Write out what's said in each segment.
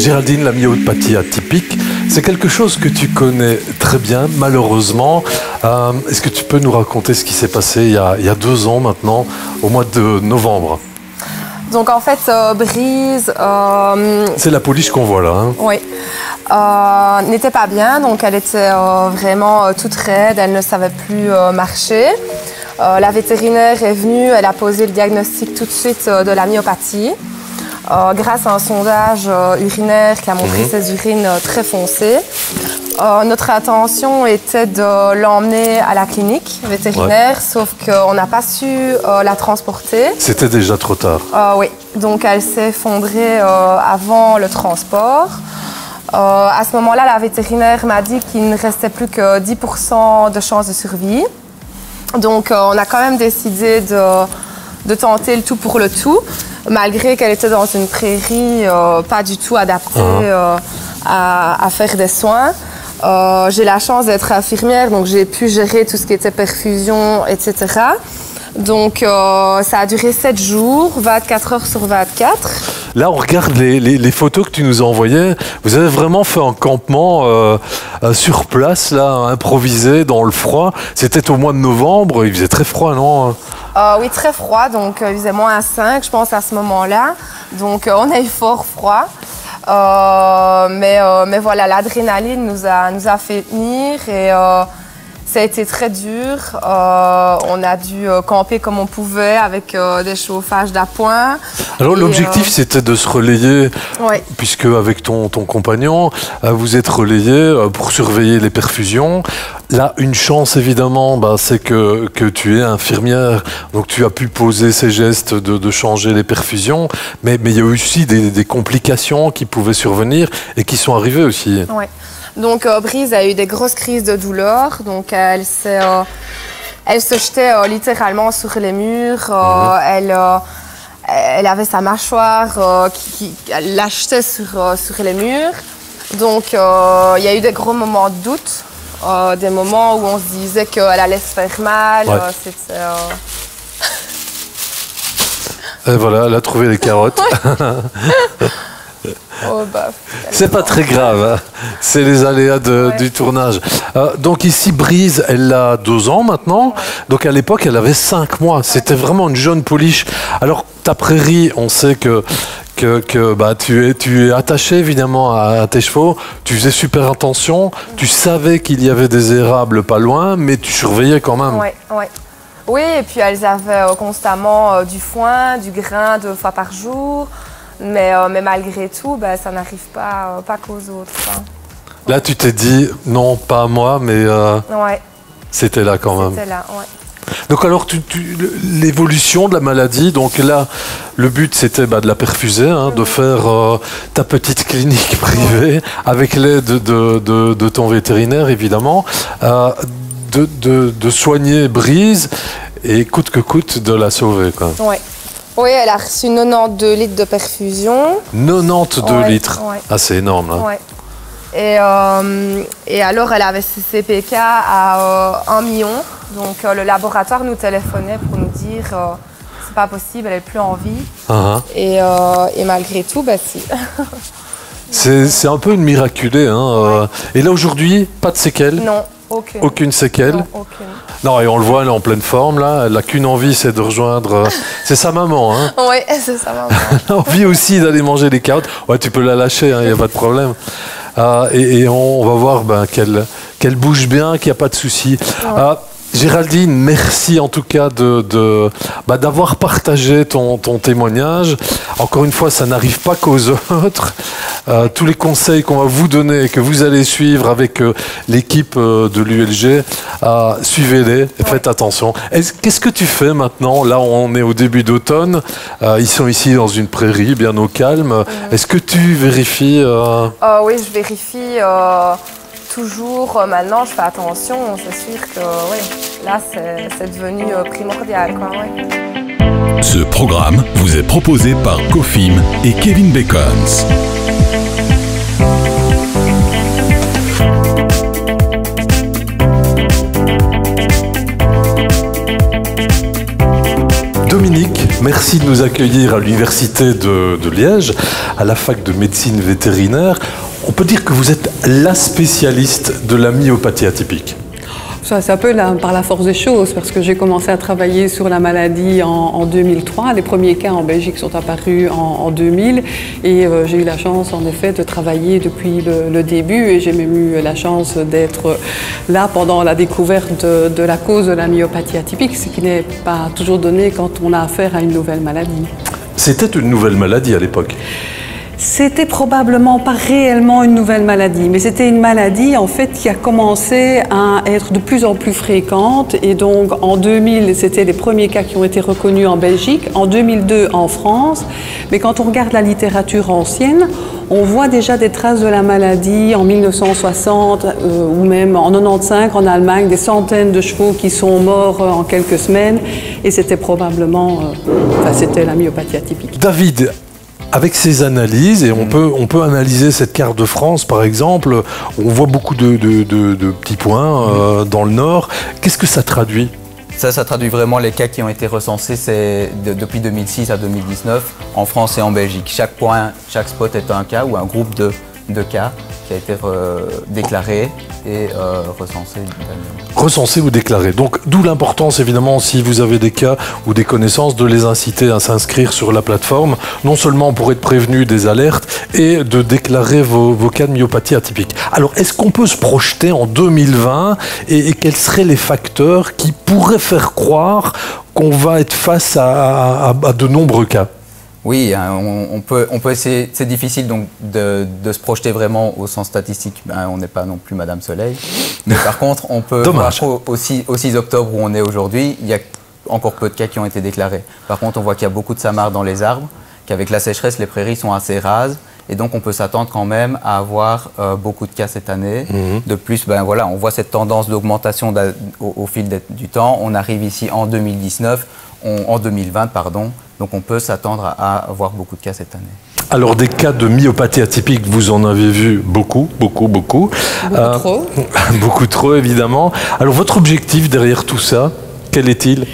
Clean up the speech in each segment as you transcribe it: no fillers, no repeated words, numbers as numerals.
Géraldine, la myopathie atypique, c'est quelque chose que tu connais très bien, malheureusement. Est-ce que tu peux nous raconter ce qui s'est passé il y a 2 ans maintenant, au mois de novembre? Donc en fait, Brise... c'est la police qu'on voit là. Hein. Oui. N'était pas bien, donc elle était vraiment toute raide, elle ne savait plus marcher. La vétérinaire est venue, elle a posé le diagnostic tout de suite de la myopathie. Grâce à un sondage urinaire qui a montré ses urines très foncées. Notre intention était de l'emmener à la clinique vétérinaire, sauf qu'on n'a pas su la transporter. C'était déjà trop tard. Oui, donc elle s'est effondrée avant le transport. À ce moment-là, la vétérinaire m'a dit qu'il ne restait plus que 10% de chances de survie. Donc on a quand même décidé de tenter le tout pour le tout, malgré qu'elle était dans une prairie pas du tout adaptée à faire des soins. J'ai la chance d'être infirmière, donc j'ai pu gérer tout ce qui était perfusion, etc. Donc ça a duré 7 jours, 24 heures sur 24. Là, on regarde les photos que tu nous as envoyées. Vous avez vraiment fait un campement sur place, là, improvisé, dans le froid. C'était au mois de novembre, il faisait très froid, non? Oui, très froid, donc il faisait moins 5, je pense, à ce moment-là. Donc on a eu fort froid. Mais voilà, l'adrénaline nous a fait tenir et... ça a été très dur, on a dû camper comme on pouvait avec des chauffages d'appoint. Alors l'objectif c'était de se relayer, puisque avec ton compagnon, vous êtes relayés pour surveiller les perfusions. Là, une chance évidemment, c'est que tu es infirmière, donc tu as pu poser ces gestes de changer les perfusions, mais il y a eu aussi des complications qui pouvaient survenir et qui sont arrivées aussi. Ouais. Donc Brise a eu des grosses crises de douleur, donc elle se jetait littéralement sur les murs, elle avait sa mâchoire elle l'achetait sur les murs. Donc il y a eu des gros moments de doute, des moments où on se disait qu'elle allait se faire mal, c'était... Et voilà, elle a trouvé les carottes. Oh bah, c'est pas très grave, hein. C'est les aléas du tournage. Donc ici, Brise, elle a 2 ans maintenant. Donc à l'époque, elle avait 5 mois. C'était vraiment une jeune pouliche. Alors, ta prairie, on sait que tu es attaché évidemment à tes chevaux. Tu faisais super attention. Tu savais qu'il y avait des érables pas loin, mais tu surveillais quand même. Oui, et puis elles avaient constamment du foin, du grain 2 fois par jour. Mais malgré tout, ça n'arrive pas qu'aux autres. Hein. Là, tu t'es dit, non, pas moi, mais c'était là quand même. C'était là, Donc alors, l'évolution de la maladie, donc là, le but, c'était de la perfuser, de faire ta petite clinique privée, avec l'aide de ton vétérinaire, évidemment, de soigner Brise et coûte que coûte de la sauver. Oui, elle a reçu 92 litres de perfusion. 92 litres, c'est énorme. Hein. Et alors, elle avait ses CPK à 1 million. Donc, le laboratoire nous téléphonait pour nous dire c'est pas possible, elle n'est plus en vie. Et malgré tout, si. C'est un peu une miraculée. Hein. Et là, aujourd'hui, pas de séquelles? Non. Aucune séquelle. Non, aucune. Non, et on le voit, elle est en pleine forme, là. Elle n'a qu'une envie, c'est de rejoindre... C'est sa maman, hein. Oui, c'est sa maman. Elle a envie aussi d'aller manger des carottes. Ouais, tu peux la lâcher, il n'y a pas de problème. Et on va voir qu'elle bouge bien, qu'il n'y a pas de souci. Géraldine, merci en tout cas d'avoir partagé ton témoignage. Encore une fois, ça n'arrive pas qu'aux autres. Tous les conseils qu'on va vous donner et que vous allez suivre avec l'équipe de l'ULG, suivez-les et faites attention. Qu'est-ce que tu fais maintenant? Là, on est au début d'automne. Ils sont ici dans une prairie, bien au calme. Est-ce que tu vérifies oui, je vérifie... Toujours maintenant, je fais attention, c'est sûr que là, c'est devenu primordial. Ce programme vous est proposé par Kofim et Kevin Bacon. Dominique, Merci de nous accueillir à l'université de Liège, à la fac de médecine vétérinaire. On peut dire que vous êtes la spécialiste de la myopathie atypique. Ça, c'est un peu par la force des choses, parce que j'ai commencé à travailler sur la maladie en 2003. Les premiers cas en Belgique sont apparus en 2000 et j'ai eu la chance en effet de travailler depuis le début, et j'ai même eu la chance d'être là pendant la découverte de la cause de la myopathie atypique, ce qui n'est pas toujours donné quand on a affaire à une nouvelle maladie. C'était une nouvelle maladie à l'époque? C'était probablement pas réellement une nouvelle maladie, mais c'était une maladie en fait qui a commencé à être de plus en plus fréquente, et donc en 2000 c'était les premiers cas qui ont été reconnus en Belgique, en 2002 en France, mais quand on regarde la littérature ancienne, on voit déjà des traces de la maladie en 1960 ou même en 95 en Allemagne, des centaines de chevaux qui sont morts en quelques semaines, et c'était probablement, c'était la myopathie atypique. David, avec ces analyses, et on peut analyser cette carte de France par exemple, on voit beaucoup de petits points dans le nord. Qu'est-ce que ça traduit? Ça traduit vraiment les cas qui ont été recensés depuis 2006 à 2019 en France et en Belgique. Chaque point, chaque spot est un cas ou un groupe de cas qui a été déclaré et recensé. Recensé ou déclaré. Donc d'où l'importance évidemment, si vous avez des cas ou des connaissances, de les inciter à s'inscrire sur la plateforme, non seulement pour être prévenu des alertes et de déclarer vos cas de myopathie atypique. Alors est-ce qu'on peut se projeter en 2020 et quels seraient les facteurs qui pourraient faire croire qu'on va être face à de nombreux cas? Oui, on peut essayer. C'est difficile donc de se projeter vraiment au sens statistique. On n'est pas non plus Madame Soleil. Mais par contre, on peut voir au 6 octobre où on est aujourd'hui, il y a encore peu de cas qui ont été déclarés. Par contre, on voit qu'il y a beaucoup de samarres dans les arbres, qu'avec la sécheresse, les prairies sont assez rases. Et donc, on peut s'attendre quand même à avoir beaucoup de cas cette année. De plus, voilà, on voit cette tendance d'augmentation au fil du temps. On arrive ici en 2019, en 2020, pardon. Donc on peut s'attendre à avoir beaucoup de cas cette année. Alors des cas de myopathie atypique, vous en avez vu beaucoup. Beaucoup trop. Beaucoup trop, évidemment. Alors votre objectif derrière tout ça, quel est-il?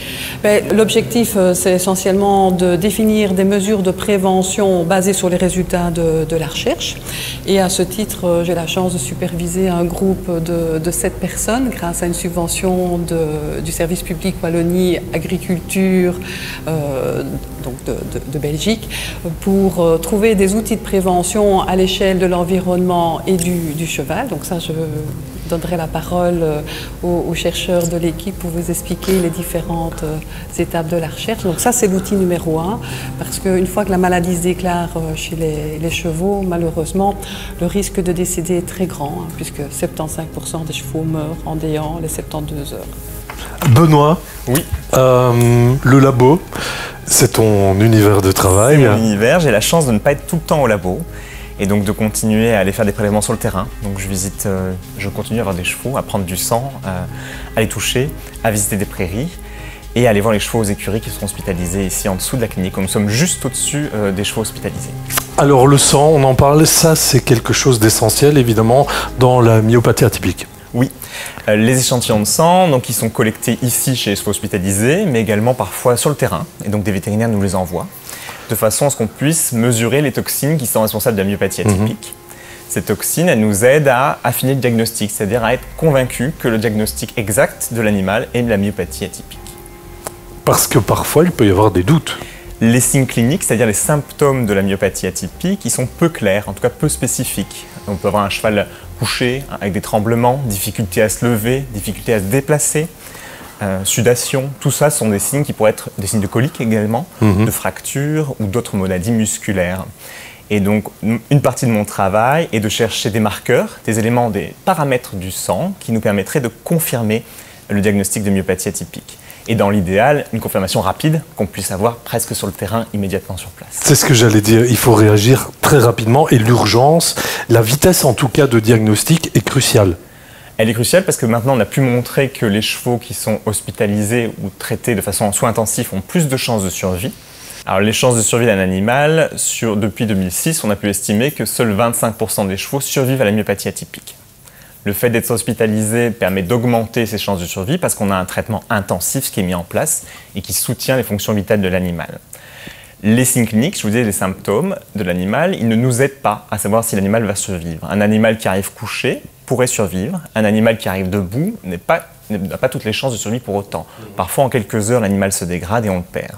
L'objectif, c'est essentiellement de définir des mesures de prévention basées sur les résultats de la recherche. Et à ce titre, j'ai la chance de superviser un groupe de 7 personnes grâce à une subvention du service public Wallonie Agriculture donc de Belgique, pour trouver des outils de prévention à l'échelle de l'environnement et du cheval. Donc ça, je donnerai la parole aux chercheurs de l'équipe pour vous expliquer les différentes étapes de la recherche. Donc ça, c'est l'outil numéro 1, parce qu'une fois que la maladie se déclare chez les chevaux, malheureusement, le risque de décéder est très grand, hein, puisque 75% des chevaux meurent en déant les 72 heures. Benoît, oui. Le labo, c'est ton univers de travail. C'est mon univers. J'ai la chance de ne pas être tout le temps au labo, et donc de continuer à aller faire des prélèvements sur le terrain. Donc je continue à avoir des chevaux, à prendre du sang, à les toucher, à visiter des prairies et à aller voir les chevaux aux écuries qui sont hospitalisés ici en dessous de la clinique. Nous sommes juste au-dessus des chevaux hospitalisés. Alors le sang, on en parle, ça c'est quelque chose d'essentiel évidemment dans la myopathie atypique. Oui, les échantillons de sang, donc ils sont collectés ici chez les chevaux hospitalisés, mais également parfois sur le terrain, et donc des vétérinaires nous les envoient, de façon à ce qu'on puisse mesurer les toxines qui sont responsables de la myopathie atypique. Ces toxines, elles nous aident à affiner le diagnostic, c'est-à-dire à être convaincus que le diagnostic exact de l'animal est de la myopathie atypique. Parce que parfois, il peut y avoir des doutes. Les signes cliniques, c'est-à-dire les symptômes de la myopathie atypique, ils sont peu clairs, en tout cas peu spécifiques. On peut avoir un cheval couché, avec des tremblements, difficulté à se lever, difficulté à se déplacer. Sudation, tout ça sont des signes qui pourraient être des signes de colique également, de fractures ou d'autres maladies musculaires. Et donc, une partie de mon travail est de chercher des marqueurs, des éléments, des paramètres du sang qui nous permettraient de confirmer le diagnostic de myopathie atypique. Et dans l'idéal, une confirmation rapide qu'on puisse avoir presque sur le terrain, immédiatement sur place. C'est ce que j'allais dire, il faut réagir très rapidement et l'urgence, la vitesse en tout cas de diagnostic est cruciale. Elle est cruciale parce que maintenant on a pu montrer que les chevaux qui sont hospitalisés ou traités de façon en soins intensifs ont plus de chances de survie. Alors les chances de survie d'un animal, depuis 2006, on a pu estimer que seuls 25% des chevaux survivent à la myopathie atypique. Le fait d'être hospitalisé permet d'augmenter ces chances de survie parce qu'on a un traitement intensif qui est mis en place et qui soutient les fonctions vitales de l'animal. Les signes cliniques, je vous disais, les symptômes de l'animal, ils ne nous aident pas à savoir si l'animal va survivre. Un animal qui arrive couché pourrait survivre. Un animal qui arrive debout n'a pas toutes les chances de survie pour autant. Parfois, en quelques heures, l'animal se dégrade et on le perd.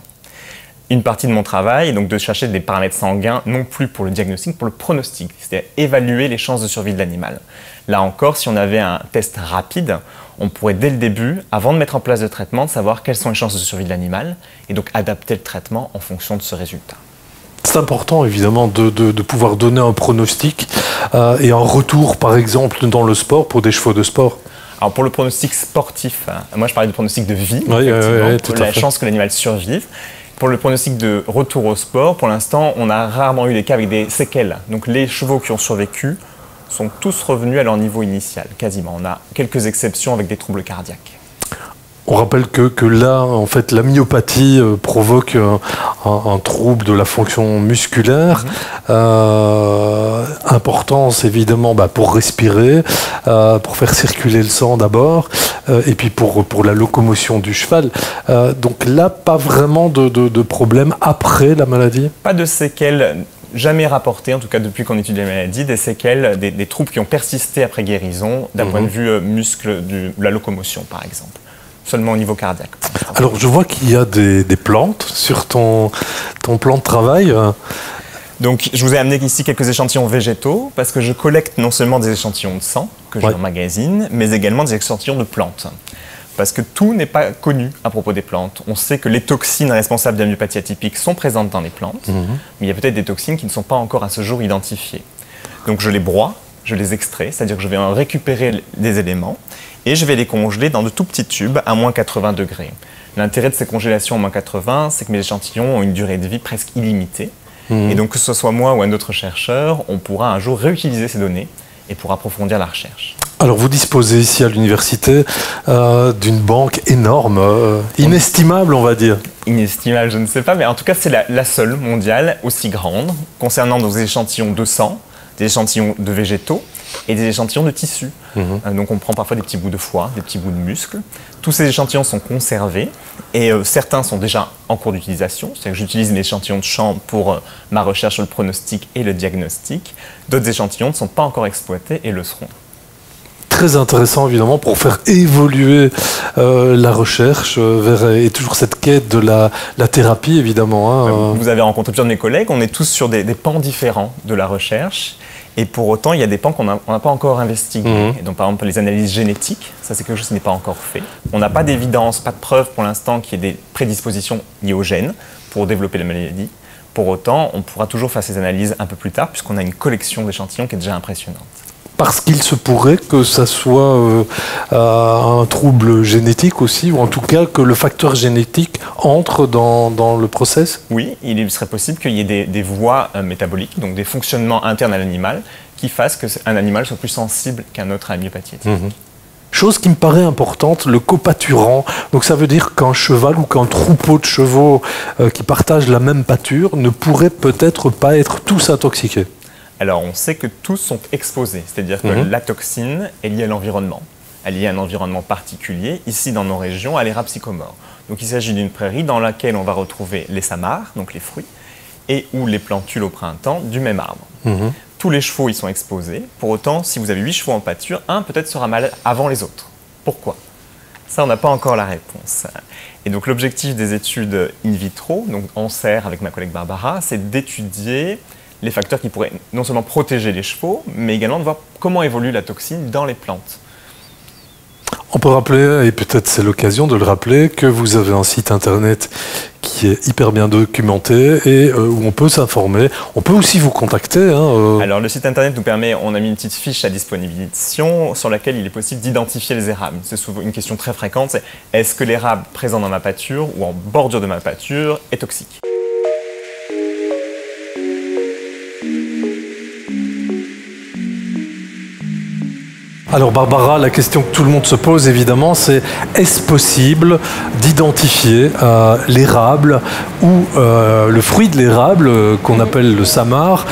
Une partie de mon travail est donc de chercher des paramètres sanguins, non plus pour le diagnostic, pour le pronostic, c'est-à-dire évaluer les chances de survie de l'animal. Là encore, si on avait un test rapide, on pourrait dès le début, avant de mettre en place le traitement, savoir quelles sont les chances de survie de l'animal et donc adapter le traitement en fonction de ce résultat. C'est important évidemment de pouvoir donner un pronostic et un retour par exemple dans le sport pour des chevaux de sport. Alors pour le pronostic sportif, moi je parlais de pronostic de vie, oui, tout la chance que l'animal survive. Pour le pronostic de retour au sport, pour l'instant, on a rarement eu des cas avec des séquelles. Donc les chevaux qui ont survécu sont tous revenus à leur niveau initial, quasiment. On a quelques exceptions avec des troubles cardiaques. On rappelle que là, en fait, la myopathie provoque un trouble de la fonction musculaire. Importance, évidemment, pour respirer, pour faire circuler le sang d'abord, et puis pour la locomotion du cheval. Donc là, pas vraiment de problème après la maladie? Pas de séquelles, jamais rapportées, en tout cas depuis qu'on étudie la maladie, des séquelles, des troubles qui ont persisté après guérison, d'un point de vue muscle de la locomotion, par exemple. Seulement au niveau cardiaque. Alors, je vois qu'il y a des plantes sur ton plan de travail. Donc, je vous ai amené ici quelques échantillons végétaux, parce que je collecte non seulement des échantillons de sang, que j'emmagasine, mais également des échantillons de plantes. Parce que tout n'est pas connu à propos des plantes. On sait que les toxines responsables de la myopathie atypique sont présentes dans les plantes, mais il y a peut-être des toxines qui ne sont pas encore à ce jour identifiées. Donc, je les broie, je les extrais, c'est-à-dire que je vais en récupérer des éléments, et je vais les congeler dans de tout petits tubes à moins 80 degrés. L'intérêt de ces congélations à moins 80, c'est que mes échantillons ont une durée de vie presque illimitée. Et donc que ce soit moi ou un autre chercheur, on pourra un jour réutiliser ces données et pour approfondir la recherche. Alors vous disposez ici à l'université d'une banque énorme, inestimable on va dire. Inestimable, je ne sais pas, mais en tout cas c'est la seule mondiale aussi grande, concernant des échantillons de sang, des échantillons de végétaux, et des échantillons de tissus. Donc on prend parfois des petits bouts de foie, des petits bouts de muscles. Tous ces échantillons sont conservés et certains sont déjà en cours d'utilisation. C'est-à-dire que j'utilise mes échantillons de champ pour ma recherche sur le pronostic et le diagnostic. D'autres échantillons ne sont pas encore exploités et le seront. Très intéressant évidemment pour faire évoluer la recherche vers, et toujours cette quête de la thérapie évidemment. Vous avez rencontré plusieurs de mes collègues, on est tous sur des pans différents de la recherche. Et pour autant, il y a des pans qu'on n'a pas encore investigués. Et donc, par exemple, les analyses génétiques, ça c'est quelque chose qui n'est pas encore fait. On n'a pas d'évidence, pas de preuve pour l'instant qu'il y ait des prédispositions liées aux gènes pour développer la maladie. Pour autant, on pourra toujours faire ces analyses un peu plus tard puisqu'on a une collection d'échantillons qui est déjà impressionnante. Parce qu'il se pourrait que ça soit un trouble génétique aussi, ou en tout cas que le facteur génétique entre dans le process? Oui, il serait possible qu'il y ait des voies métaboliques, donc des fonctionnements internes à l'animal, qui fassent qu'un animal soit plus sensible qu'un autre à la myopathie atypique. Chose qui me paraît importante, le copâturant. Donc ça veut dire qu'un cheval ou qu'un troupeau de chevaux qui partagent la même pâture ne pourrait peut-être pas être tous intoxiqués. Alors, on sait que tous sont exposés, c'est-à-dire que la toxine est liée à l'environnement. Elle est liée à un environnement particulier, ici dans nos régions, à l'érable sycomore. Donc, il s'agit d'une prairie dans laquelle on va retrouver les samars, donc les fruits, et ou les plantules au printemps du même arbre. Tous les chevaux y sont exposés. Pour autant, si vous avez 8 chevaux en pâture, un peut-être sera malade avant les autres. Pourquoi? Ça, on n'a pas encore la réponse. Et donc, l'objectif des études in vitro, donc en serre avec ma collègue Barbara, c'est d'étudier les facteurs qui pourraient non seulement protéger les chevaux, mais également de voir comment évolue la toxine dans les plantes. On peut rappeler, et peut-être c'est l'occasion de le rappeler, que vous avez un site internet qui est hyper bien documenté et où on peut s'informer. On peut aussi vous contacter. Alors le site internet nous permet, on a mis une petite fiche à disposition sur laquelle il est possible d'identifier les érables. C'est souvent une question très fréquente, c'est est-ce que l'érable présent dans ma pâture ou en bordure de ma pâture est toxique ? Alors Barbara, la question que tout le monde se pose évidemment, c'est est-ce possible d'identifier l'érable ou le fruit de l'érable, qu'on appelle le samar,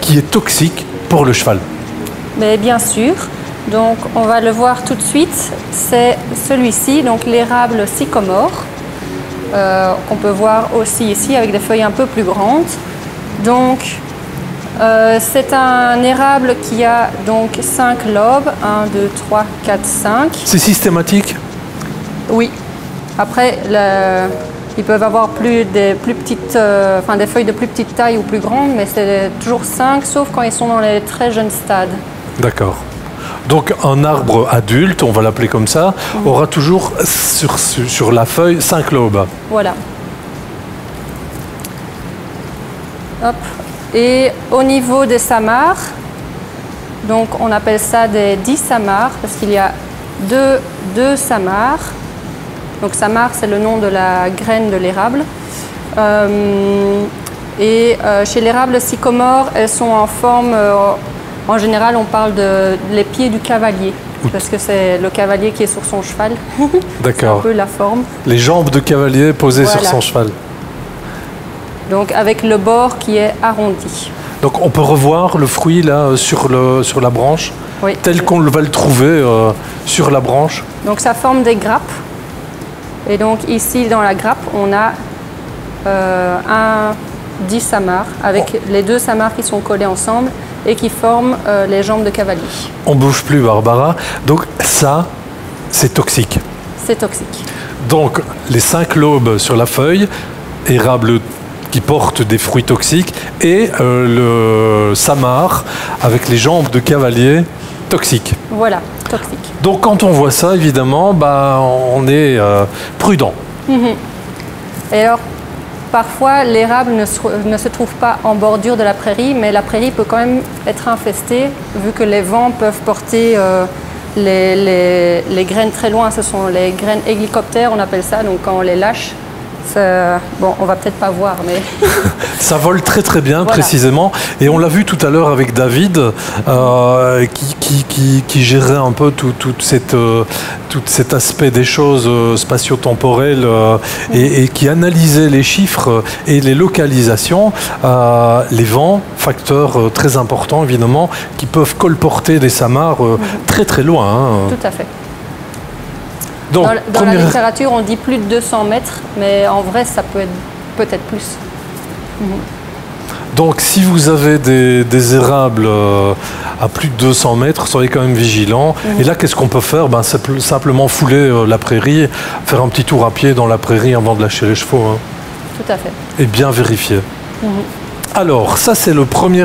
qui est toxique pour le cheval? Mais bien sûr, donc on va le voir tout de suite, c'est celui-ci, donc l'érable sycomore. qu'on peut voir aussi ici avec des feuilles un peu plus grandes. Donc, c'est un érable qui a donc 5 lobes, 1, 2, 3, 4, 5. C'est systématique? Oui. Après, ils peuvent avoir des feuilles de plus petite taille ou plus grande, mais c'est toujours 5, sauf quand ils sont dans les très jeunes stades. D'accord. Donc un arbre adulte, on va l'appeler comme ça, aura toujours sur la feuille 5 lobes. Voilà. Hop. Et au niveau des samars, donc on appelle ça des 10 samars parce qu'il y a deux samars. Donc samar, c'est le nom de la graine de l'érable. Chez l'érable sycomore, elles sont en forme... en général, on parle des pieds du cavalier, parce que c'est le cavalier qui est sur son cheval. D'accord. C'est un peu la forme. Les jambes de cavalier posées sur son cheval. Donc avec le bord qui est arrondi. Donc on peut revoir le fruit là sur la branche, tel qu'on va le trouver sur la branche. Donc ça forme des grappes. Et donc ici, dans la grappe, on a 10 samars, avec les deux samars qui sont collés ensemble et qui forment les jambes de cavalier. On ne bouge plus, Barbara. Donc ça, c'est toxique. C'est toxique. Donc les 5 lobes sur la feuille, érable qui porte des fruits toxiques, et le samar avec les jambes de cavalier toxiques. Voilà, toxique. Donc quand on voit ça, évidemment, on est prudent. Et alors, parfois, l'érable ne se trouve pas en bordure de la prairie, mais la prairie peut quand même être infestée, vu que les vents peuvent porter les graines très loin. Ce sont les graines hélicoptères, on appelle ça, donc quand on les lâche, bon, on va peut-être pas voir, mais... ça vole très très bien, précisément. Et on l'a vu tout à l'heure avec David, qui gérait un peu tout cet aspect des choses spatio-temporelles et qui analysait les chiffres et les localisations. Les vents, facteurs très importants, évidemment, qui peuvent colporter des samars très très loin. Hein. Tout à fait. Donc, dans la littérature, on dit plus de 200 mètres, mais en vrai, ça peut être peut-être plus. Donc, si vous avez des érables à plus de 200 mètres, soyez quand même vigilants. Et là, qu'est-ce qu'on peut faire? Simplement fouler la prairie, faire un petit tour à pied dans la prairie avant de lâcher les chevaux. Hein. Tout à fait. Et bien vérifier. Alors, ça, c'est le premier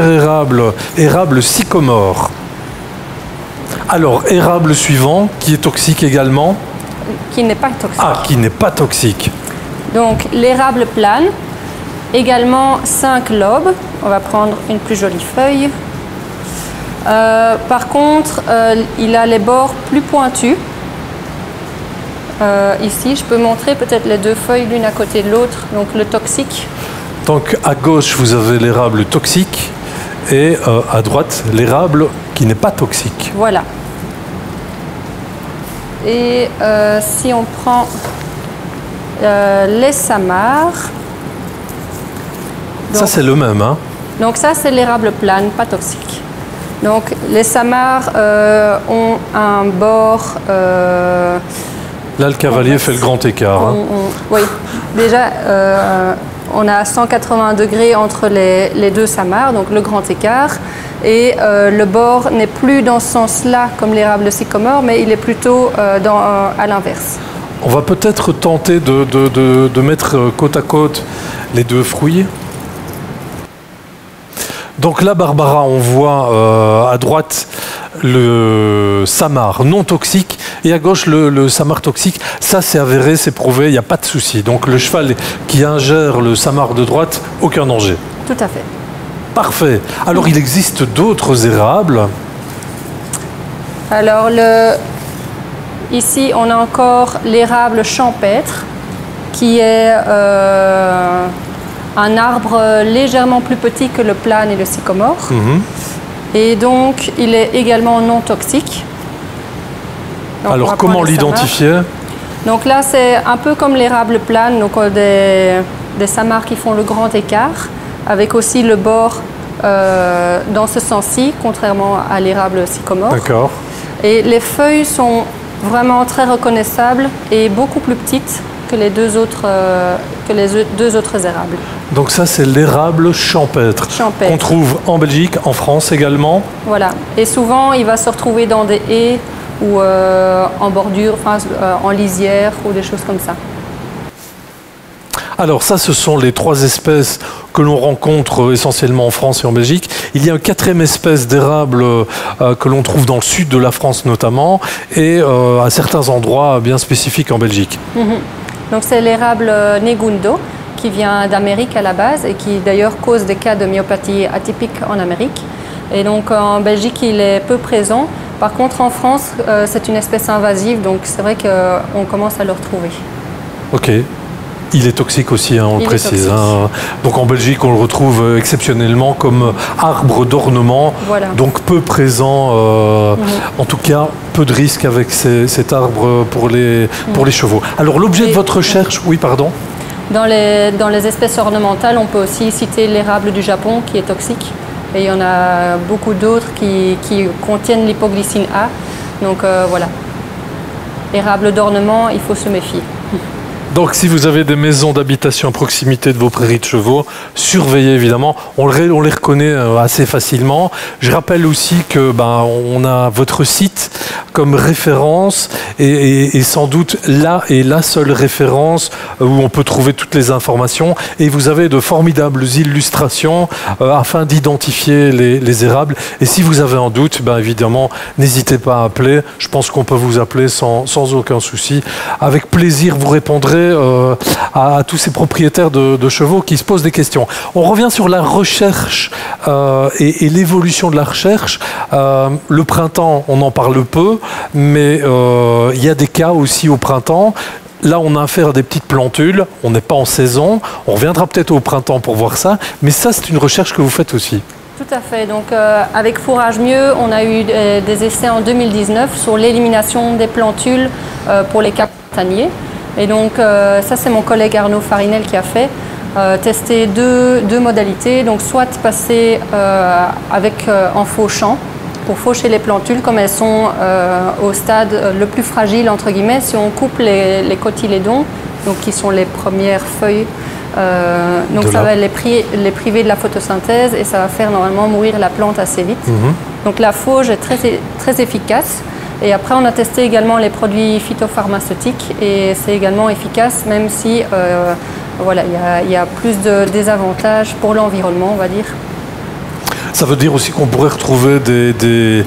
érable sycomore. Alors, érable suivant, qui est toxique également? Qui n'est pas toxique. Ah, qui n'est pas toxique. Donc, l'érable plane, également 5 lobes. On va prendre une plus jolie feuille. Par contre, il a les bords plus pointus. Ici, je peux montrer peut-être les deux feuilles l'une à côté de l'autre, donc le toxique. Donc, à gauche, vous avez l'érable toxique et à droite, l'érable qui n'est pas toxique. Voilà. Et si on prend les samars... Ça, c'est le même, hein? Donc ça, c'est l'érable plane, pas toxique. Donc les samars ont un bord... là, le cavalier fait le grand écart. Oui, déjà, on a 180 degrés entre les deux samars, donc le grand écart. Et le bord n'est plus dans ce sens-là comme l'érable sycomore, mais il est plutôt à l'inverse. On va peut-être tenter de mettre côte à côte les deux fruits. Donc là, Barbara, on voit à droite le samar non toxique et à gauche le samar toxique. Ça, c'est avéré, c'est prouvé, il n'y a pas de souci. Donc le cheval qui ingère le samar de droite, aucun danger. Tout à fait. Parfait. Alors, il existe d'autres érables. Alors, ici, on a encore l'érable champêtre, qui est un arbre légèrement plus petit que le plane et le sycomore. Et donc, il est également non toxique. Donc, alors, comment l'identifier? Donc là, c'est un peu comme l'érable plane, donc des samars qui font le grand écart, avec aussi le bord dans ce sens-ci, contrairement à l'érable sycomore. D'accord. Et les feuilles sont vraiment très reconnaissables et beaucoup plus petites que les deux autres érables. Donc ça, c'est l'érable champêtre, qu'on trouve en Belgique, en France également. Voilà. Et souvent, il va se retrouver dans des haies ou en bordure, enfin, en lisière ou des choses comme ça. Alors ça, ce sont les trois espèces que l'on rencontre essentiellement en France et en Belgique. Il y a une quatrième espèce d'érable que l'on trouve dans le sud de la France notamment et à certains endroits bien spécifiques en Belgique. Donc c'est l'érable Negundo qui vient d'Amérique à la base et qui d'ailleurs cause des cas de myopathie atypique en Amérique. Et donc en Belgique, il est peu présent. Par contre, en France, c'est une espèce invasive, donc c'est vrai qu'on commence à le retrouver. Ok. Il est toxique aussi, hein, on le précise. Hein. Donc en Belgique, on le retrouve exceptionnellement comme arbre d'ornement, voilà. Donc peu présent, en tout cas peu de risque avec cet arbre pour les chevaux. Alors l'objet de votre recherche, oui pardon. Dans les espèces ornementales, on peut aussi citer l'érable du Japon qui est toxique et il y en a beaucoup d'autres qui contiennent l'hypoglycine A. Donc voilà, érable d'ornement, il faut se méfier. Donc, si vous avez des maisons d'habitation à proximité de vos prairies de chevaux, surveillez évidemment. On les reconnaît assez facilement. Je rappelle aussi que on a votre site comme référence et sans doute la seule référence où on peut trouver toutes les informations. Et vous avez de formidables illustrations afin d'identifier les érables. Et si vous avez un doute, évidemment, n'hésitez pas à appeler. Je pense qu'on peut vous appeler sans aucun souci. Avec plaisir, vous répondrez à tous ces propriétaires de chevaux qui se posent des questions. On revient sur la recherche et l'évolution de la recherche. Le printemps, on en parle peu, mais il y a des cas aussi au printemps. Là, on a affaire à des petites plantules, on n'est pas en saison, on reviendra peut-être au printemps pour voir ça, mais ça, c'est une recherche que vous faites aussi. Tout à fait. Donc, avec Fourrage Mieux, on a eu des essais en 2019 sur l'élimination des plantules pour les capitaniers. Et donc ça, c'est mon collègue Arnaud Farinel qui a fait tester deux modalités. Donc soit passer en fauchant pour faucher les plantules comme elles sont au stade le plus fragile entre guillemets. Si on coupe les cotylédons, donc qui sont les premières feuilles, donc ça va les priver de la photosynthèse et ça va faire normalement mourir la plante assez vite. Donc la fauche est très efficace. Et après, on a testé également les produits phytopharmaceutiques et c'est également efficace, même si voilà, il y a plus de désavantages pour l'environnement, on va dire. Ça veut dire aussi qu'on pourrait retrouver des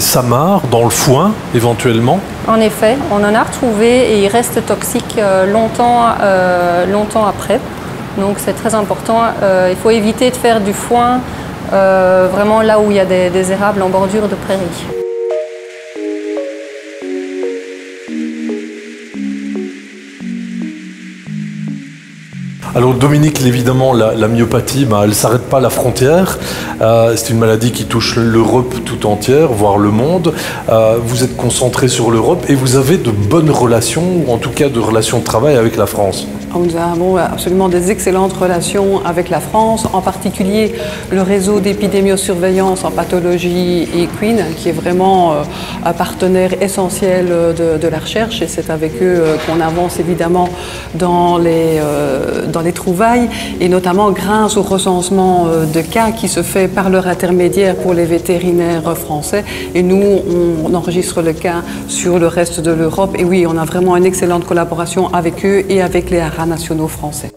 samars dans le foin, éventuellement? En effet, on en a retrouvé et ils restent toxiques longtemps après. Donc c'est très important. Il faut éviter de faire du foin vraiment là où il y a des érables en bordure de prairies. Alors Dominique, évidemment, la myopathie, elle ne s'arrête pas à la frontière. C'est une maladie qui touche l'Europe tout entière, voire le monde. Vous êtes concentré sur l'Europe et vous avez de bonnes relations, ou en tout cas de relations de travail avec la France. Nous avons absolument des excellentes relations avec la France, en particulier le réseau d'épidémiosurveillance en pathologie équine, qui est vraiment un partenaire essentiel de la recherche. Et c'est avec eux qu'on avance évidemment dans les trouvailles et notamment grâce au recensement de cas qui se fait par leur intermédiaire pour les vétérinaires français. Et nous, on enregistre le cas sur le reste de l'Europe. Et oui, on a vraiment une excellente collaboration avec eux et avec les haras nationaux français.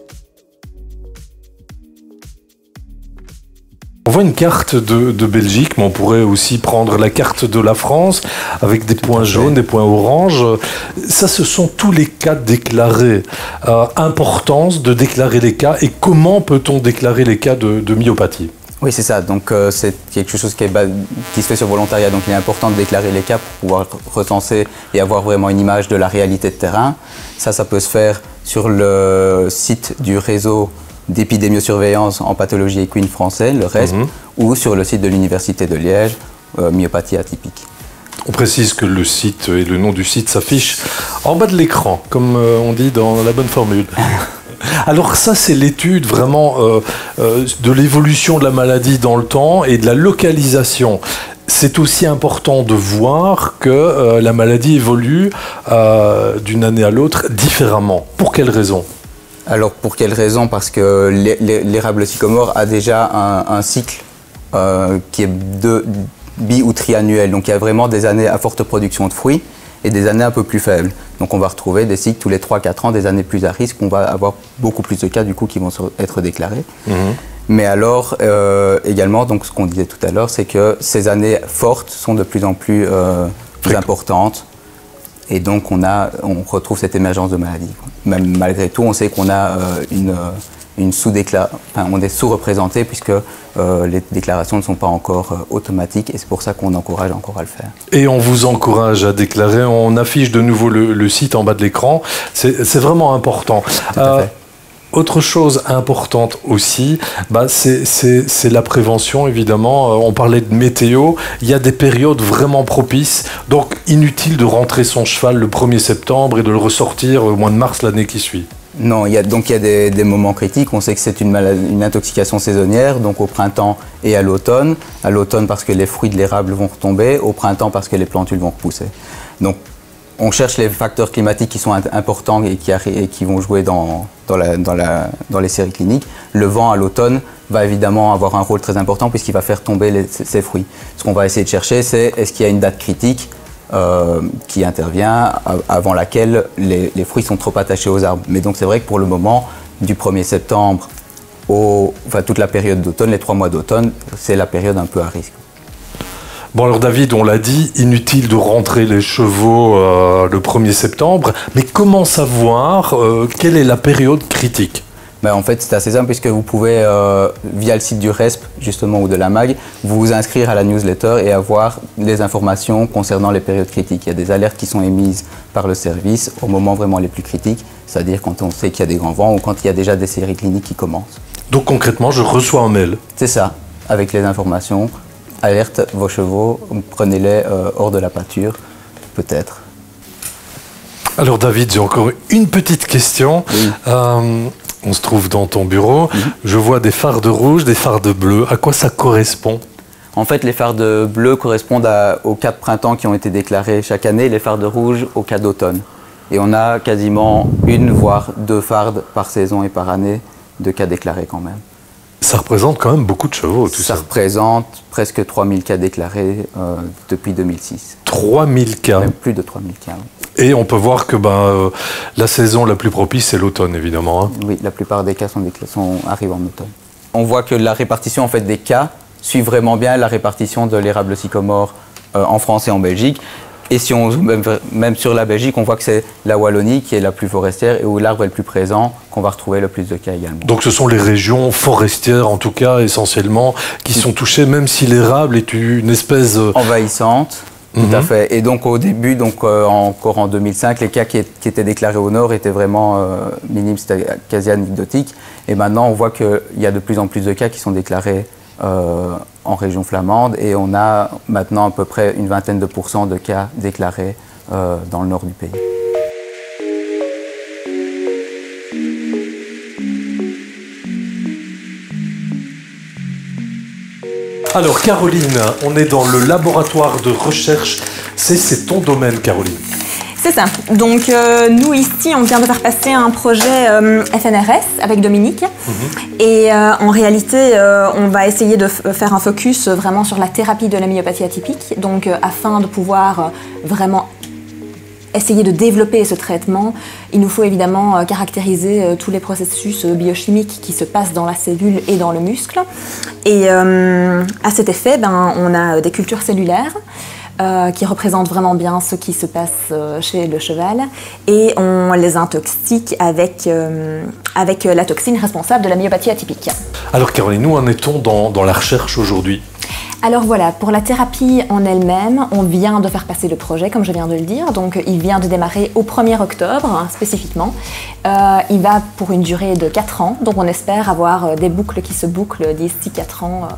On voit une carte de Belgique, mais on pourrait aussi prendre la carte de la France avec des points jaunes, des points oranges. Ça, ce sont tous les cas déclarés. Importance de déclarer les cas et comment peut-on déclarer les cas de myopathie? Oui, c'est ça. Donc, c'est quelque chose qui se fait sur volontariat. Donc, il est important de déclarer les cas pour pouvoir recenser et avoir vraiment une image de la réalité de terrain. Ça peut se faire sur le site du réseau d'épidémiosurveillance en pathologie équine français, le RESPE, ou sur le site de l'Université de Liège, Myopathie Atypique. On précise que le site et le nom du site s'affichent en bas de l'écran, comme on dit dans la bonne formule. Alors ça, c'est l'étude vraiment de l'évolution de la maladie dans le temps et de la localisation c'est aussi important de voir que la maladie évolue d'une année à l'autre différemment. Pour quelles raisons ? Alors pour quelles raisons ? Parce que l'érable sycomore a déjà un cycle qui est bi- ou triannuel. Donc il y a vraiment des années à forte production de fruits et des années un peu plus faibles. Donc on va retrouver des cycles tous les 3-4 ans, des années plus à risque. On va avoir beaucoup plus de cas du coup qui vont être déclarés. Mmh. Mais alors, également, donc, ce qu'on disait tout à l'heure, c'est que ces années fortes sont de plus en plus, plus importantes. Et donc, on retrouve cette émergence de maladie. Même malgré tout, on sait qu'on a une sous-déclaration, enfin, on est sous-représenté puisque les déclarations ne sont pas encore automatiques, et c'est pour ça qu'on encourage encore à le faire. Et on vous encourage à déclarer. On affiche de nouveau le site en bas de l'écran. C'est vraiment important. Tout à fait. Autre chose importante aussi, bah c'est la prévention, évidemment. On parlait de météo, il y a des périodes vraiment propices. Donc, inutile de rentrer son cheval le 1er septembre et de le ressortir au mois de mars l'année qui suit. Non, il y a des moments critiques. On sait que c'est une intoxication saisonnière, donc au printemps et à l'automne. À l'automne parce que les fruits de l'érable vont retomber, au printemps parce que les plantules vont repousser. Donc, on cherche les facteurs climatiques qui sont importants et qui vont jouer dans les séries cliniques. Le vent à l'automne va évidemment avoir un rôle très important puisqu'il va faire tomber ses fruits. Ce qu'on va essayer de chercher, c'est est-ce qu'il y a une date critique qui intervient avant laquelle les fruits sont trop attachés aux arbres. Mais donc c'est vrai que pour le moment, du 1er septembre enfin, toute la période d'automne, les 3 mois d'automne, c'est la période un peu à risque. Bon alors David, on l'a dit, inutile de rentrer les chevaux le 1er septembre, mais comment savoir quelle est la période critique? En fait, c'est assez simple puisque vous pouvez, via le site du RESPE justement ou de la MAG, vous inscrire à la newsletter et avoir les informations concernant les périodes critiques. Il y a des alertes qui sont émises par le service au moment vraiment les plus critiques, c'est-à-dire quand on sait qu'il y a des grands vents ou quand il y a déjà des séries cliniques qui commencent. Donc concrètement, je reçois un mail? C'est ça, avec les informations. Alerte vos chevaux, prenez-les hors de la pâture, peut-être. Alors David, j'ai encore une petite question. Oui. On se trouve dans ton bureau, mm-hmm. Je vois des fardes rouges, des fardes bleues. À quoi ça correspond? En fait, les fardes bleues correspondent aux 4 printemps qui ont été déclarés chaque année, les fardes rouges aux 4 d'automne. Et on a quasiment une, voire 2 fardes par saison et par année de cas déclarés quand même. Ça représente quand même beaucoup de chevaux, tout ça. Ça représente presque 3000 cas déclarés depuis 2006. 3000 cas? Même plus de 3000 cas. Oui. Et on peut voir que la saison la plus propice, c'est l'automne, évidemment. Hein. Oui, la plupart des cas arrivent en automne. On voit que la répartition en fait, des cas suit vraiment bien la répartition de l'érable sycomore en France et en Belgique. Et si on zoome même sur la Belgique, on voit que c'est la Wallonie qui est la plus forestière et où l'arbre est le plus présent, qu'on va retrouver le plus de cas également. Donc ce sont les régions forestières, en tout cas, essentiellement, qui sont touchées, même si l'érable est une espèce... envahissante, mm-hmm. Tout à fait. Et donc au début, donc, encore en 2005, les cas qui étaient déclarés au nord étaient vraiment minimes, c'était quasi anecdotique. Et maintenant, on voit qu'il y a de plus en plus de cas qui sont déclarés en région flamande, et on a maintenant à peu près une vingtaine de pourcents de cas déclarés dans le nord du pays. Alors Caroline, on est dans le laboratoire de recherche, c'est ton domaine Caroline. C'est ça. Donc nous ici, on vient de faire passer un projet FNRS avec Dominique. Mm-hmm. Et en réalité, on va essayer de faire un focus vraiment sur la thérapie de la myopathie atypique, donc afin de pouvoir vraiment essayer de développer ce traitement. Il nous faut évidemment caractériser tous les processus biochimiques qui se passent dans la cellule et dans le muscle. Et à cet effet, on a des cultures cellulaires. Qui représentent vraiment bien ce qui se passe chez le cheval, et on les intoxique avec la toxine responsable de la myopathie atypique. Alors Caroline, où en est-on dans la recherche aujourd'hui ? Alors voilà, pour la thérapie en elle-même, on vient de faire passer le projet, comme je viens de le dire, donc il vient de démarrer au 1er octobre, hein, spécifiquement. Il va pour une durée de 4 ans, donc on espère avoir des boucles qui se bouclent d'ici 4 ans,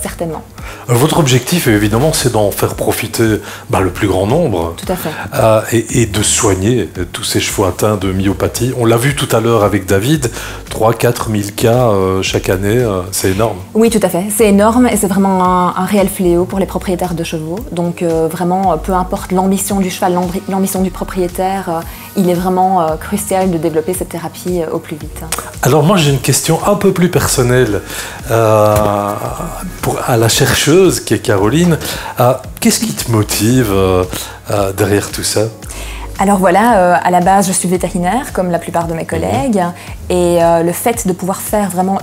certainement. Votre objectif, évidemment, c'est d'en faire profiter le plus grand nombre. Tout à fait. Et de soigner tous ces chevaux atteints de myopathie. On l'a vu tout à l'heure avec David, 3 000 à 4 000 cas chaque année, c'est énorme. Oui, tout à fait, c'est énorme et c'est vraiment un réel fléau pour les propriétaires de chevaux. Donc vraiment, peu importe l'ambition du cheval, l'ambition du propriétaire, il est vraiment crucial de développer cette thérapie au plus vite. Alors moi j'ai une question un peu plus personnelle à la chercheuse qui est Caroline. Qu'est-ce qui te motive derrière tout ça? Alors voilà, à la base je suis vétérinaire comme la plupart de mes collègues et le fait de pouvoir faire vraiment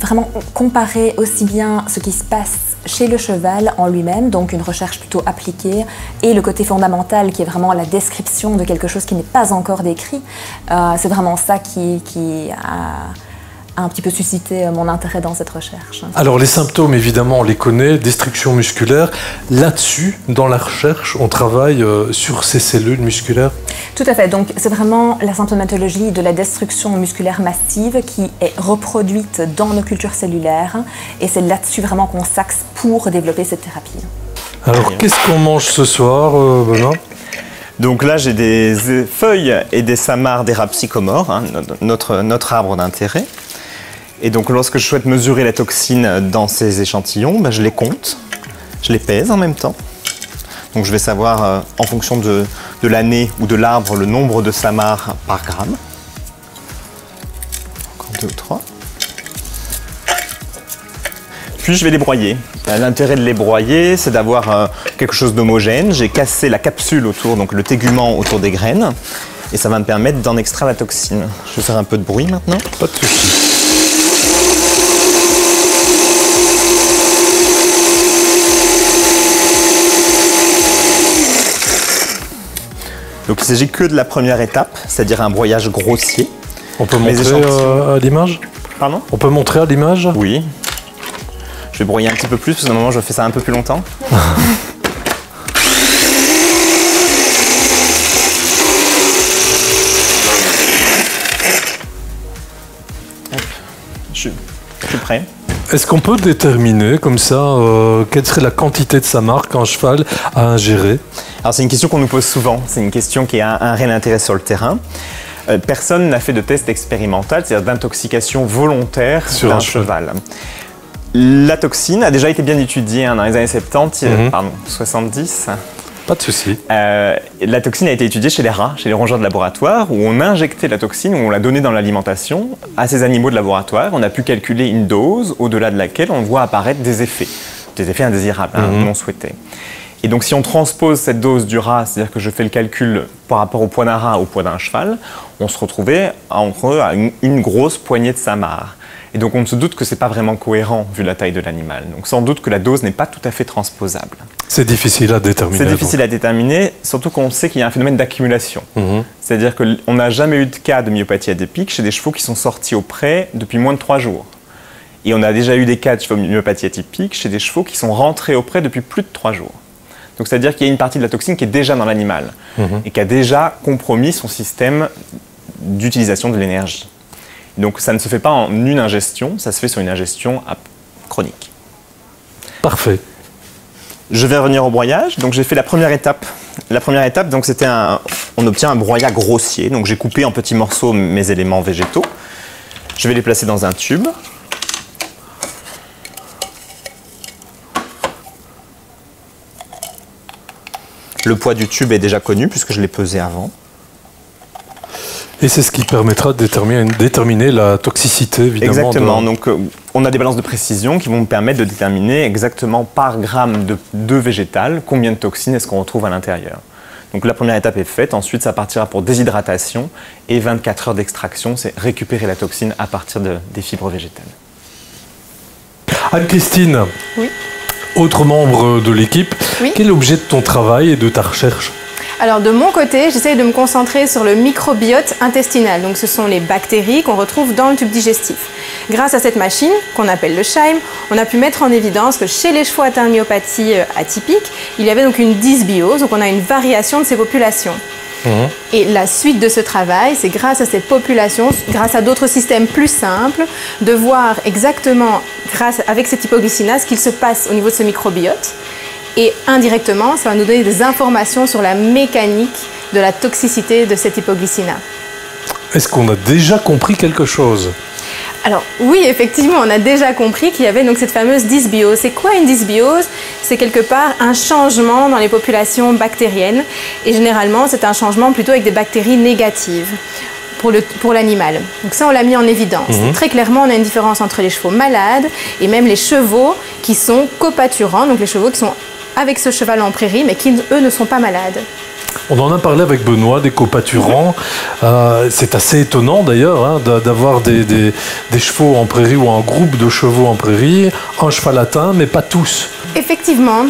vraiment comparer aussi bien ce qui se passe chez le cheval en lui-même, donc une recherche plutôt appliquée, et le côté fondamental qui est vraiment la description de quelque chose qui n'est pas encore décrit, c'est vraiment ça qui a un petit peu suscité mon intérêt dans cette recherche. Alors les symptômes, évidemment, on les connaît, destruction musculaire. Là-dessus, dans la recherche, on travaille sur ces cellules musculaires? Tout à fait, donc c'est vraiment la symptomatologie de la destruction musculaire massive qui est reproduite dans nos cultures cellulaires et c'est là-dessus vraiment qu'on s'axe pour développer cette thérapie. Alors qu'est-ce qu'on mange ce soir, Benoît? Donc là, j'ai des feuilles et des samars d'érable sycomore, hein, notre arbre d'intérêt. Et donc, lorsque je souhaite mesurer la toxine dans ces échantillons, ben, je les compte, je les pèse en même temps. Donc, je vais savoir, en fonction de l'année ou de l'arbre, le nombre de samars par gramme. Encore 2 ou 3. Puis, je vais les broyer. L'intérêt de les broyer, c'est d'avoir quelque chose d'homogène. J'ai cassé la capsule autour, donc le tégument autour des graines. Et ça va me permettre d'en extraire la toxine. Je vais faire un peu de bruit maintenant. Pas de soucis. Donc il ne s'agit que de la première étape, c'est-à-dire un broyage grossier. On peut montrer à l'image? Pardon? On peut montrer à l'image? Oui. Je vais broyer un petit peu plus, parce que normalement je fais ça un peu plus longtemps. Je suis prêt. Est-ce qu'on peut déterminer comme ça quelle serait la quantité de samar qu'un cheval a ingéré? Alors c'est une question qu'on nous pose souvent, c'est une question qui a un réel intérêt sur le terrain. Personne n'a fait de test expérimental, c'est-à-dire d'intoxication volontaire sur un cheval. La toxine a déjà été bien étudiée hein, dans les années 70, pardon, 70. Pas de souci. La toxine a été étudiée chez les rats, chez les rongeurs de laboratoire, où on injectait la toxine, où on la donnait dans l'alimentation à ces animaux de laboratoire. On a pu calculer une dose au-delà de laquelle on voit apparaître des effets indésirables, hein, non souhaités. Et donc si on transpose cette dose du rat, c'est-à-dire que je fais le calcul par rapport au poids d'un rat au poids d'un cheval, on se retrouvait à une grosse poignée de samar. Et donc on se doute que ce n'est pas vraiment cohérent vu la taille de l'animal. Donc sans doute que la dose n'est pas tout à fait transposable. C'est difficile à déterminer. C'est difficile à déterminer, surtout qu'on sait qu'il y a un phénomène d'accumulation. C'est-à-dire qu'on n'a jamais eu de cas de myopathie atypique chez des chevaux qui sont sortis au pré depuis moins de 3 jours. Et on a déjà eu des cas de myopathie atypique chez des chevaux qui sont rentrés au pré depuis plus de 3 jours. Donc c'est-à-dire qu'il y a une partie de la toxine qui est déjà dans l'animal et qui a déjà compromis son système d'utilisation de l'énergie. Donc ça ne se fait pas en une ingestion, ça se fait sur une ingestion chronique. Parfait. Je vais revenir au broyage. Donc j'ai fait la première étape. La première étape, donc c'était on obtient un broyat grossier. Donc j'ai coupé en petits morceaux mes éléments végétaux. Je vais les placer dans un tube. Le poids du tube est déjà connu puisque je l'ai pesé avant. Et c'est ce qui permettra de déterminer la toxicité, évidemment. Exactement. Donc, on a des balances de précision qui vont me permettre de déterminer exactement par gramme de végétal combien de toxines est-ce qu'on retrouve à l'intérieur. Donc, la première étape est faite. Ensuite, ça partira pour déshydratation et 24 heures d'extraction. C'est récupérer la toxine à partir des fibres végétales. Anne-Christine, oui. Autre membre de l'équipe, oui. Quel est l'objet de ton travail et de ta recherche ? Alors de mon côté, j'essaye de me concentrer sur le microbiote intestinal. Donc ce sont les bactéries qu'on retrouve dans le tube digestif. Grâce à cette machine, qu'on appelle le chyme, on a pu mettre en évidence que chez les chevaux atteints de myopathie atypique, il y avait donc une dysbiose, donc on a une variation de ces populations. Et la suite de ce travail, c'est grâce à ces populations, grâce à d'autres systèmes plus simples, de voir exactement, avec cette hypoglycinase, ce qu'il se passe au niveau de ce microbiote. Et indirectement, ça va nous donner des informations sur la mécanique de la toxicité de cet hypoglycina. Est-ce qu'on a déjà compris quelque chose? Alors oui, effectivement, on a déjà compris qu'il y avait donc cette fameuse dysbiose. C'est quoi une dysbiose? C'est quelque part un changement dans les populations bactériennes et généralement c'est un changement plutôt avec des bactéries négatives pour l'animal. Donc ça, on l'a mis en évidence. Mmh. Très clairement, on a une différence entre les chevaux malades et même les chevaux qui sont copaturants, donc les chevaux qui sont avec ce cheval en prairie mais qui, eux, ne sont pas malades. On en a parlé avec Benoît, des copaturants. C'est assez étonnant d'ailleurs hein, d'avoir des chevaux en prairie ou un groupe de chevaux en prairie, un cheval atteint, mais pas tous. Effectivement.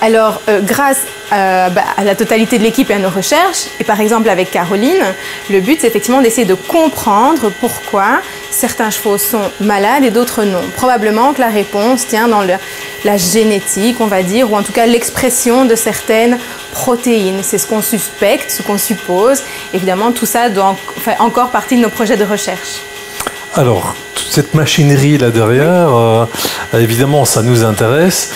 Alors, grâce à la totalité de l'équipe et à nos recherches, et par exemple avec Caroline, le but c'est effectivement d'essayer de comprendre pourquoi certains chevaux sont malades et d'autres non. Probablement que la réponse tient dans la génétique, on va dire, ou en tout cas l'expression de certaines protéines. C'est ce qu'on suspecte, ce qu'on suppose. Évidemment, tout ça doit encore partie de nos projets de recherche. Alors, toute cette machinerie là derrière, évidemment, ça nous intéresse.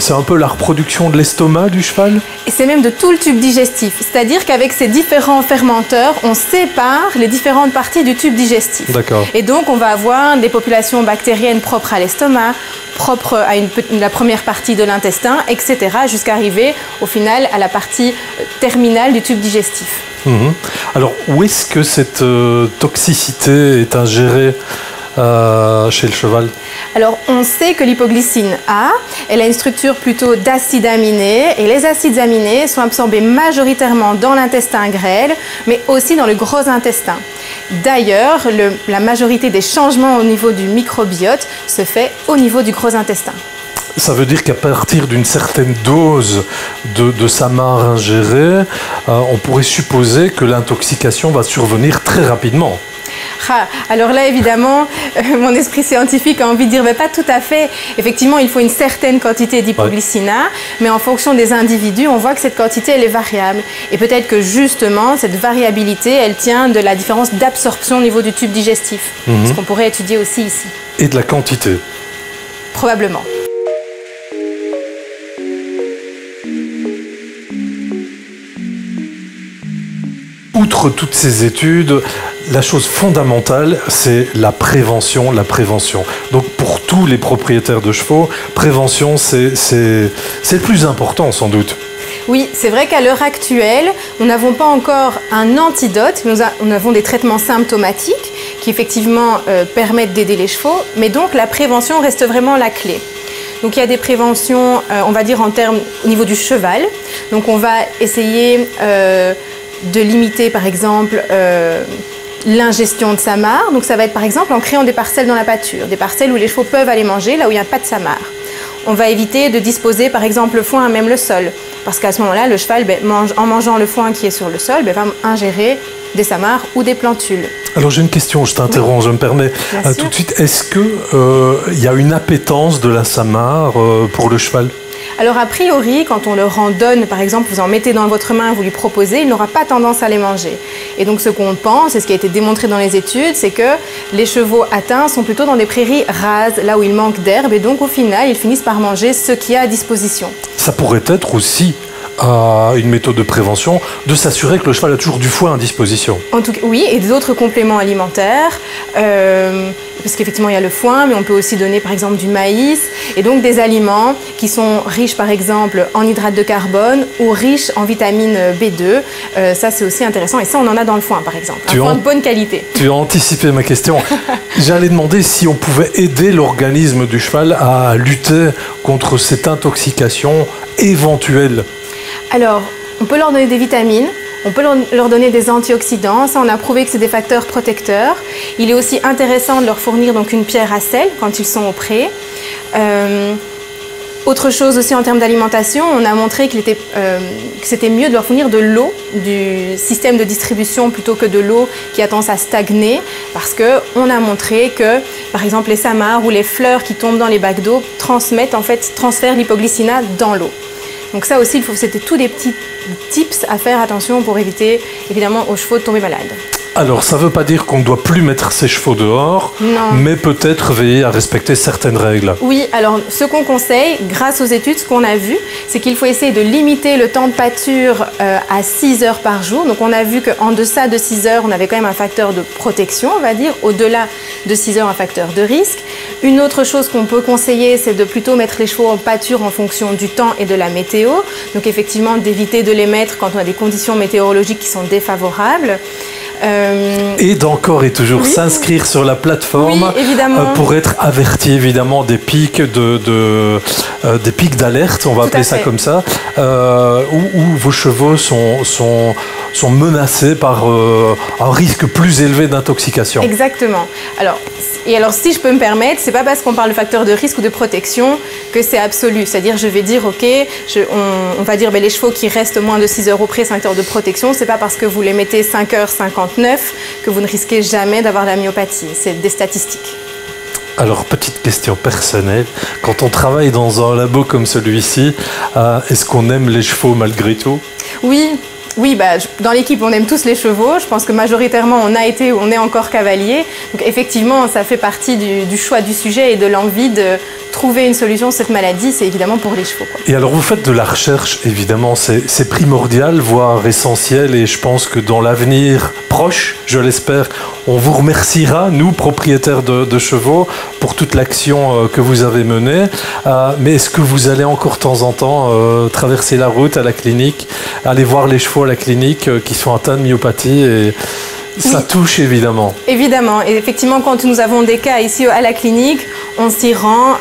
C'est un peu la reproduction de l'estomac du cheval. Et c'est même de tout le tube digestif. C'est-à-dire qu'avec ces différents fermenteurs, on sépare les différentes parties du tube digestif. D'accord. Et donc, on va avoir des populations bactériennes propres à l'estomac, propres à la première partie de l'intestin, etc. jusqu'à arriver, au final, à la partie terminale du tube digestif. Mmh. Alors, où est-ce que cette toxicité est ingérée chez le cheval? Alors, on sait que l'hypoglycine A, elle a une structure plutôt d'acide aminé, et les acides aminés sont absorbés majoritairement dans l'intestin grêle, mais aussi dans le gros intestin. D'ailleurs, la majorité des changements au niveau du microbiote se fait au niveau du gros intestin. Ça veut dire qu'à partir d'une certaine dose de samar ingéré, on pourrait supposer que l'intoxication va survenir très rapidement. Alors là, évidemment, mon esprit scientifique a envie de dire, mais pas tout à fait. Effectivement, il faut une certaine quantité d'hypoglycine A, mais en fonction des individus, on voit que cette quantité, elle est variable. Et peut-être que justement, cette variabilité, elle tient de la différence d'absorption au niveau du tube digestif, ce qu'on pourrait étudier aussi ici. Et de la quantité. Probablement. Outre toutes ces études, la chose fondamentale, c'est la prévention, Donc pour tous les propriétaires de chevaux, prévention, c'est le plus important sans doute. Oui, c'est vrai qu'à l'heure actuelle, nous n'avons pas encore un antidote, mais nous avons des traitements symptomatiques qui effectivement permettent d'aider les chevaux, mais donc la prévention reste vraiment la clé. Donc il y a des préventions, on va dire en termes au niveau du cheval, donc on va essayer... de limiter par exemple l'ingestion de samar. Donc ça va être par exemple en créant des parcelles dans la pâture, des parcelles où les chevaux peuvent aller manger là où il n'y a pas de samar. On va éviter de disposer par exemple le foin à même le sol, parce qu'à ce moment-là, le cheval, en mangeant le foin qui est sur le sol, va ingérer des samars ou des plantules. Alors j'ai une question, je t'interromps, je me permets tout de suite. Est-ce qu'il y a une appétence de la samar pour le cheval? Alors a priori, quand on leur en donne, par exemple, vous en mettez dans votre main, vous lui proposez, il n'aura pas tendance à les manger. Et donc ce qu'on pense, et ce qui a été démontré dans les études, c'est que les chevaux atteints sont plutôt dans des prairies rases, là où il manque d'herbe, et donc au final, ils finissent par manger ce qu'il y a à disposition. Ça pourrait être aussi une méthode de prévention, de s'assurer que le cheval a toujours du foin à disposition. En tout cas, oui, et d'autres compléments alimentaires, parce qu'effectivement il y a le foin, mais on peut aussi donner par exemple du maïs, et donc des aliments qui sont riches par exemple en hydrates de carbone ou riches en vitamine B2, ça c'est aussi intéressant, et ça on en a dans le foin par exemple, un foin de bonne qualité. Tu as anticipé ma question. J'allais demander si on pouvait aider l'organisme du cheval à lutter contre cette intoxication éventuelle. Alors, on peut leur donner des vitamines, on peut leur donner des antioxydants, ça on a prouvé que c'est des facteurs protecteurs. Il est aussi intéressant de leur fournir donc une pierre à sel quand ils sont au pré. Autre chose aussi en termes d'alimentation, on a montré que c'était mieux de leur fournir de l'eau du système de distribution plutôt que de l'eau qui a tendance à stagner, parce qu'on a montré que, par exemple, les samars ou les fleurs qui tombent dans les bacs d'eau transfèrent l'hypoglycine A dans l'eau. Donc ça aussi, c'était tous des petits tips à faire attention pour éviter, évidemment, aux chevaux de tomber malades. Alors, ça ne veut pas dire qu'on ne doit plus mettre ses chevaux dehors, non, mais peut-être veiller à respecter certaines règles. Oui, alors ce qu'on conseille, grâce aux études, ce qu'on a vu, c'est qu'il faut essayer de limiter le temps de pâture à 6 heures par jour. Donc, on a vu qu'en deçà de 6 heures, on avait quand même un facteur de protection, on va dire. Au-delà de 6 heures, un facteur de risque. Une autre chose qu'on peut conseiller, c'est de plutôt mettre les chevaux en pâture en fonction du temps et de la météo. Donc, effectivement, d'éviter de les mettre quand on a des conditions météorologiques qui sont défavorables. Et d'encore et toujours s'inscrire sur la plateforme pour être averti évidemment des pics d'alerte, on va appeler ça comme ça, où vos chevaux sont menacés par un risque plus élevé d'intoxication. Exactement. Alors, si je peux me permettre, c'est pas parce qu'on parle de facteur de risque ou de protection que c'est absolu. C'est-à-dire, je vais dire, ok, on va dire, mais les chevaux qui restent moins de 6 heures auprès, 5 heures de protection, c'est pas parce que vous les mettez 5h59 que vous ne risquez jamais d'avoir la myopathie. C'est des statistiques. Alors, petite question personnelle. Quand on travaille dans un labo comme celui-ci, est-ce qu'on aime les chevaux malgré tout? Oui. Oui, dans l'équipe, on aime tous les chevaux. Je pense que majoritairement, on a été ou on est encore cavalier. Donc, effectivement, ça fait partie du choix du sujet et de l'envie de trouver une solution à cette maladie. C'est évidemment pour les chevaux, quoi. Et alors, vous faites de la recherche, évidemment. C'est primordial, voire essentiel. Et je pense que dans l'avenir proche, je l'espère, on vous remerciera, nous, propriétaires de chevaux, pour toute l'action que vous avez menée. Mais est-ce que vous allez encore, de temps en temps, traverser la route à la clinique, aller voir les chevaux à la clinique qui sont atteints de myopathie et ça touche évidemment. Évidemment, et effectivement quand nous avons des cas ici à la clinique, on s'y rend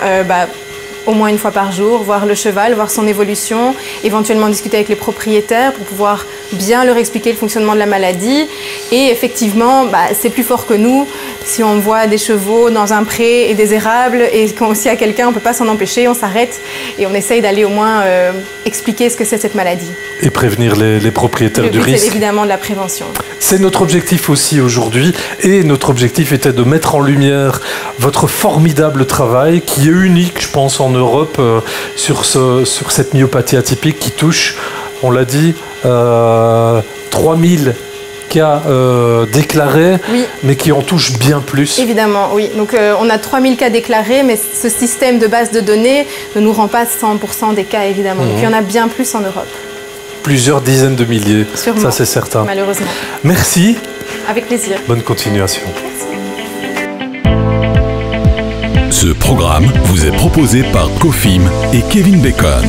au moins une fois par jour, voir le cheval, voir son évolution, éventuellement discuter avec les propriétaires pour pouvoir bien leur expliquer le fonctionnement de la maladie. Et effectivement, c'est plus fort que nous. Si on voit des chevaux dans un pré et des érables, et quand aussi à quelqu'un, on ne peut pas s'en empêcher, on s'arrête et on essaye d'aller au moins expliquer ce que c'est cette maladie. Et prévenir les propriétaires du risque. C'est évidemment de la prévention. C'est notre objectif aussi aujourd'hui, et notre objectif était de mettre en lumière votre formidable travail qui est unique, je pense, en Europe sur cette myopathie atypique qui touche, on l'a dit, 3000 cas déclarés, mais qui en touchent bien plus. Évidemment, oui. Donc on a 3000 cas déclarés, mais ce système de base de données ne nous rend pas 100% des cas, évidemment. Donc il y en a bien plus en Europe. Plusieurs dizaines de milliers, sûrement, ça c'est certain. Malheureusement. Merci. Avec plaisir. Bonne continuation. Ce programme vous est proposé par Kofim et Kevin Bacon.